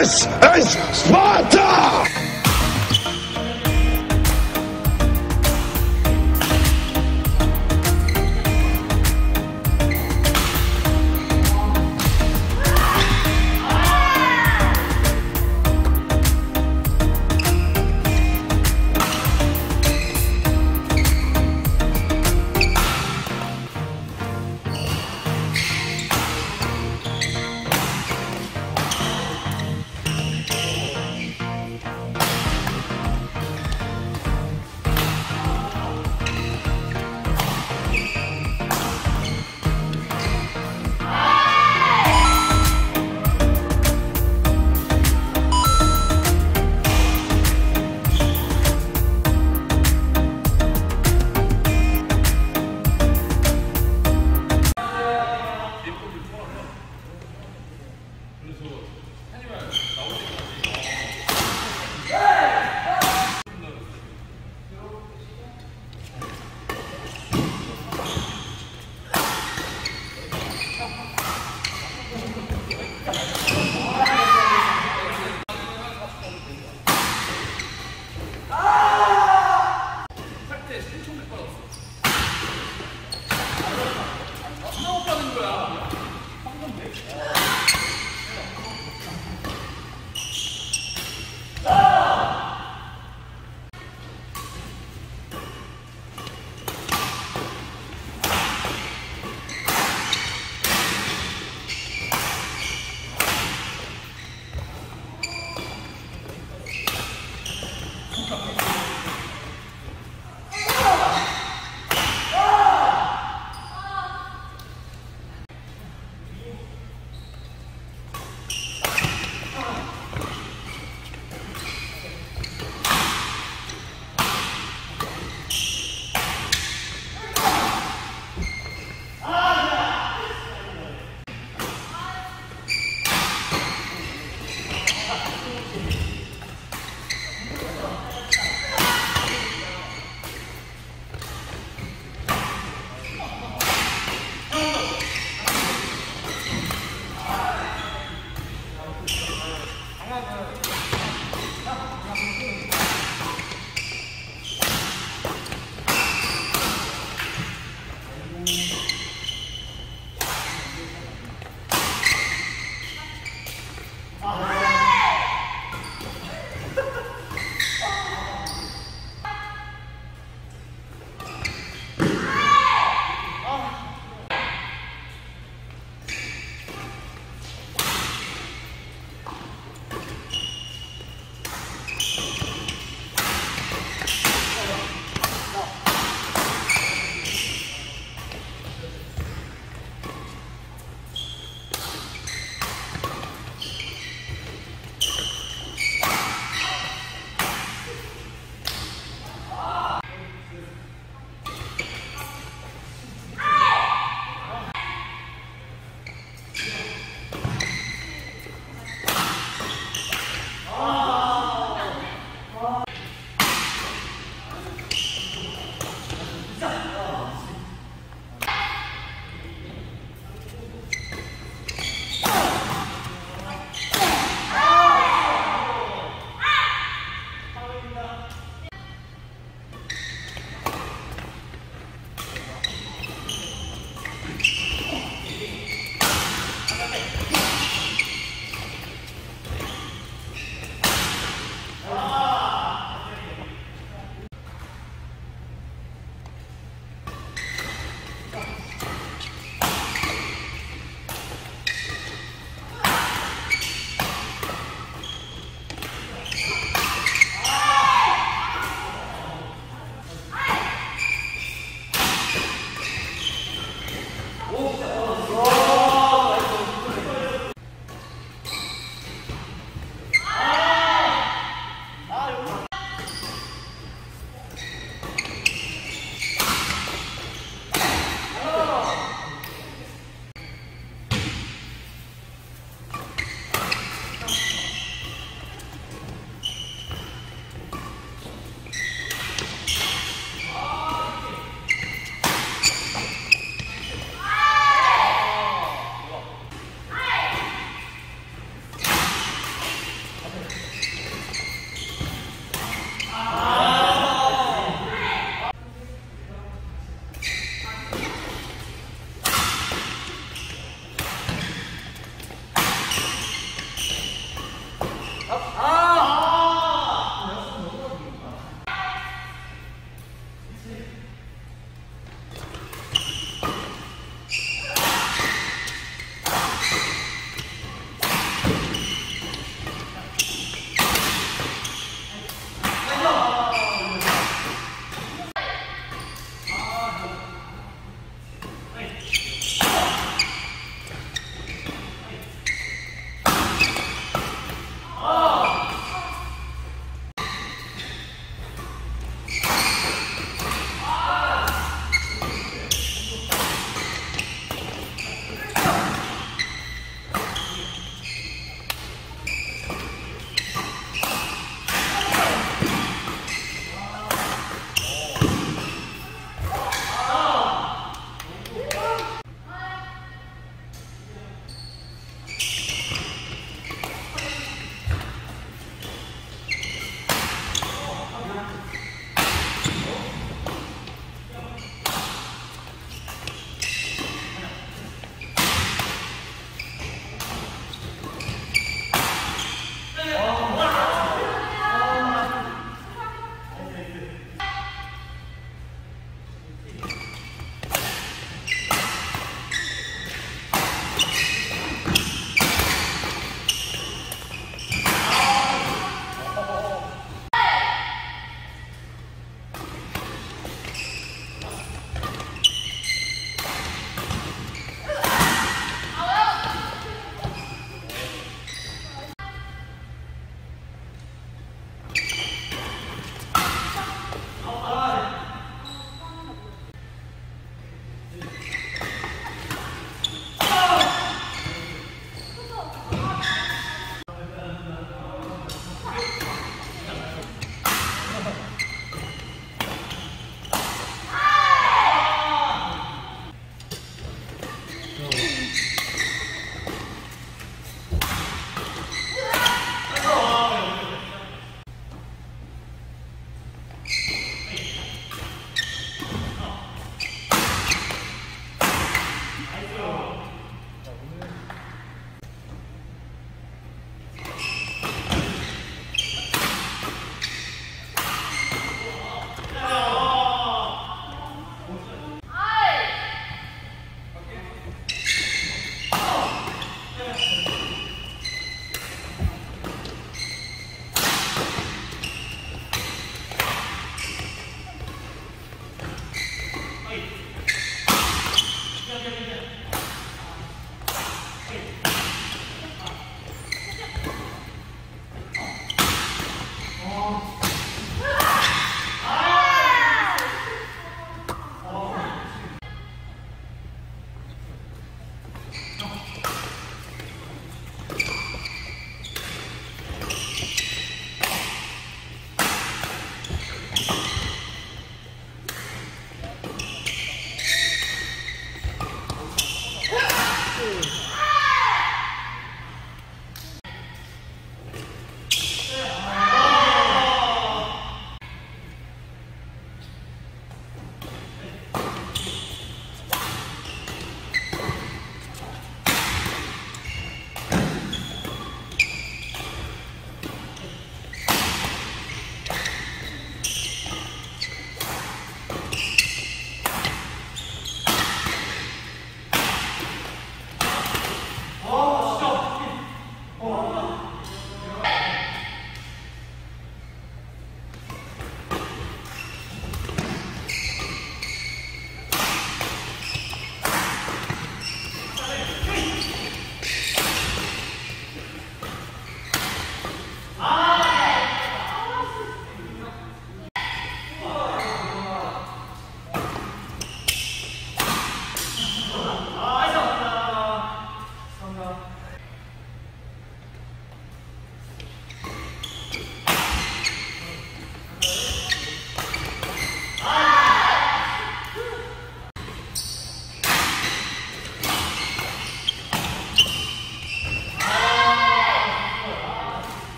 This is Sparta!